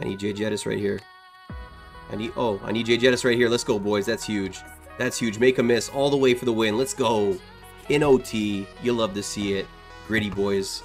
I need JJETTAS right here. I need JJETTAS right here. Let's go, boys. That's huge. That's huge. Make a miss all the way for the win. Let's go. In OT. You love to see it. Gritty, boys.